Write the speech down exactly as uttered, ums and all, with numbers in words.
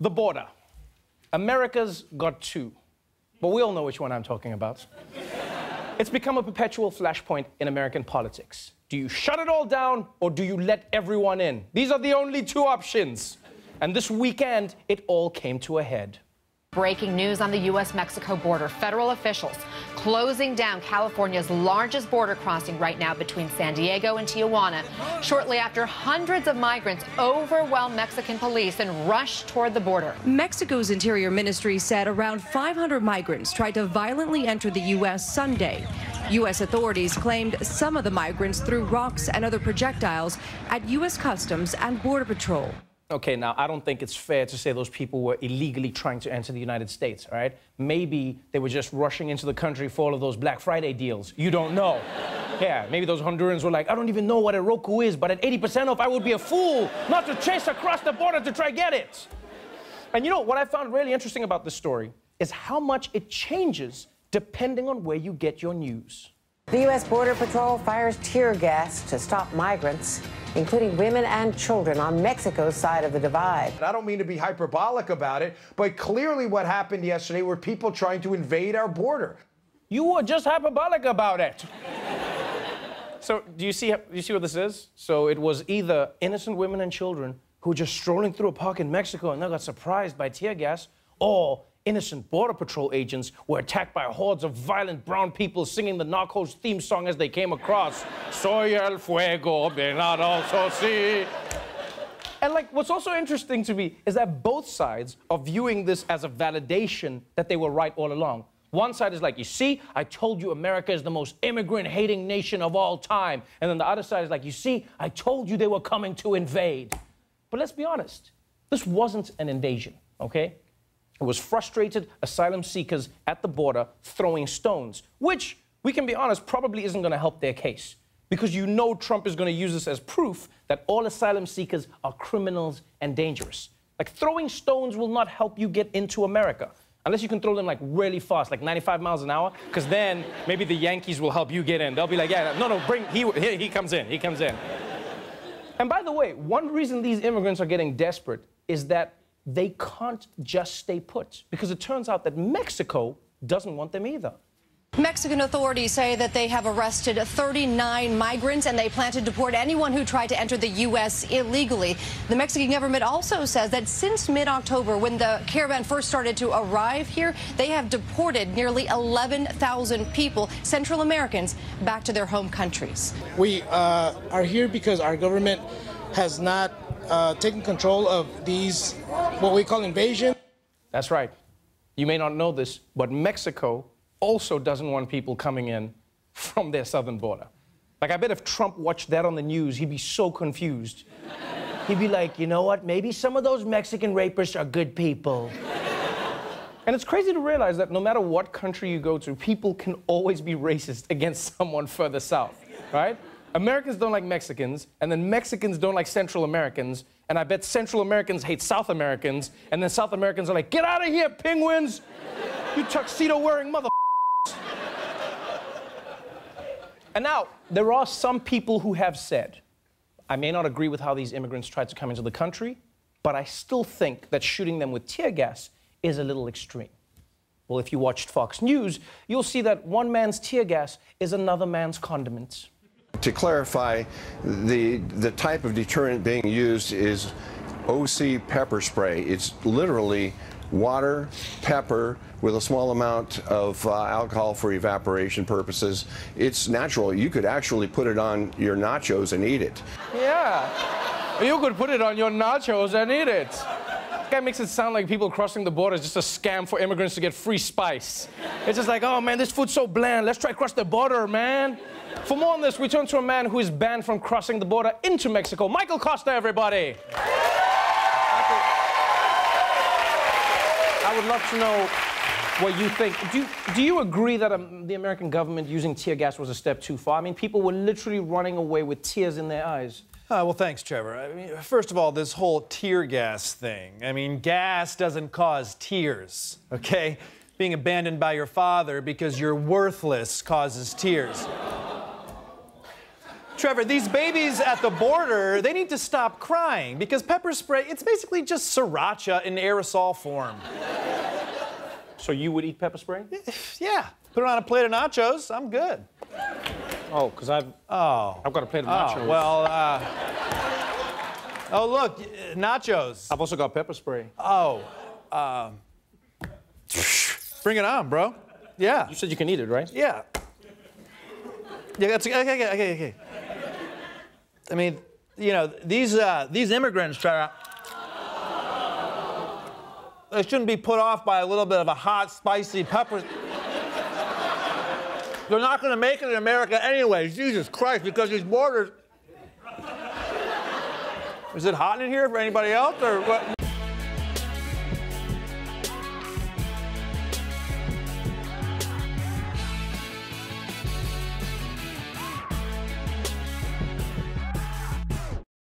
The border. America's got two, but we all know which one I'm talking about. It's become a perpetual flashpoint in American politics. Do you shut it all down or do you let everyone in? These are the only two options. And this weekend, it all came to a head. Breaking news on the U S Mexico border. Federal officials closing down California's largest border crossing right now between San Diego and Tijuana. Shortly after, hundreds of migrants overwhelmed Mexican police and rushed toward the border. Mexico's Interior Ministry said around five hundred migrants tried to violently enter the U S Sunday. U S authorities claimed some of the migrants threw rocks and other projectiles at U S Customs and Border Patrol. Okay, now, I don't think it's fair to say those people were illegally trying to enter the United States, all right? Maybe they were just rushing into the country for all of those Black Friday deals. You don't know. Yeah, maybe those Hondurans were like, I don't even know what a Roku is, but at eighty percent off, I would be a fool not to chase across the border to try get it. And you know, what I found really interesting about this story is how much it changes depending on where you get your news. The U S Border Patrol fires tear gas to stop migrants, including women and children on Mexico's side of the divide. I don't mean to be hyperbolic about it, but clearly what happened yesterday were people trying to invade our border. You were just hyperbolic about it. So do you see, you see what this is? So it was either innocent women and children who were just strolling through a park in Mexico and they got surprised by tear gas, or innocent Border Patrol agents were attacked by hordes of violent brown people singing the Narcos theme song as they came across. Soy el fuego, venado, si. And, like, what's also interesting to me is that both sides are viewing this as a validation that they were right all along. One side is like, you see, I told you America is the most immigrant-hating nation of all time. And then the other side is like, you see, I told you they were coming to invade. But let's be honest, this wasn't an invasion, okay? It was frustrated asylum seekers at the border throwing stones, which, we can be honest, probably isn't going to help their case, because you know Trump is going to use this as proof that all asylum seekers are criminals and dangerous. Like, throwing stones will not help you get into America, unless you can throw them, like, really fast, like ninety-five miles an hour, because then maybe the Yankees will help you get in. They'll be like, yeah, no, no, bring, he, he, he comes in, he comes in. And by the way, one reason these immigrants are getting desperate is that they can't just stay put, because it turns out that Mexico doesn't want them either. Mexican authorities say that they have arrested thirty-nine migrants and they plan to deport anyone who tried to enter the U S illegally. The Mexican government also says that since mid-October, when the caravan first started to arrive here, they have deported nearly eleven thousand people, Central Americans, back to their home countries. We uh, are here because our government has not Uh, taking control of these, what we call invasion. That's right. You may not know this, but Mexico also doesn't want people coming in from their southern border. Like, I bet if Trump watched that on the news, he'd be so confused. He'd be like, you know what? Maybe some of those Mexican rapists are good people. And it's crazy to realize that no matter what country you go to, people can always be racist against someone further south, right? Americans don't like Mexicans, and then Mexicans don't like Central Americans, and I bet Central Americans hate South Americans, and then South Americans are like, get out of here, penguins! You tuxedo-wearing mother. And now, there are some people who have said, I may not agree with how these immigrants tried to come into the country, but I still think that shooting them with tear gas is a little extreme. Well, if you watched Fox News, you'll see that one man's tear gas is another man's condiment. To clarify, the, the type of deterrent being used is O C pepper spray. It's literally water, pepper, with a small amount of uh, alcohol for evaporation purposes. It's natural. You could actually put it on your nachos and eat it. Yeah, you could put it on your nachos and eat it. This guy makes it sound like people crossing the border is just a scam for immigrants to get free spice. It's just like, oh, man, this food's so bland. Let's try cross the border, man. For more on this, we turn to a man who is banned from crossing the border into Mexico. Michael Kosta, everybody. I would love to know what you think. Do you, do you agree that um, the American government using tear gas was a step too far? I mean, people were literally running away with tears in their eyes. Uh, well, thanks, Trevor. I mean, first of all, this whole tear gas thing. I mean, gas doesn't cause tears, okay? Being abandoned by your father because you're worthless causes tears. Trevor, these babies at the border, they need to stop crying because pepper spray, it's basically just sriracha in aerosol form. So you would eat pepper spray? Yeah. Put it on a plate of nachos, I'm good. Oh, because I've... Oh. I've got a plate of nachos. Oh, well, uh... oh, look, nachos. I've also got pepper spray. Oh. Um... Bring it on, bro. Yeah. You said you can eat it, right? Yeah. Yeah, that's... Okay, okay, okay, okay. I mean, you know, these, uh, these immigrants try to... They shouldn't be put off by a little bit of a hot, spicy pepper... They're not going to make it in America anyway, Jesus Christ, because these borders... Is it hot in here for anybody else, or what?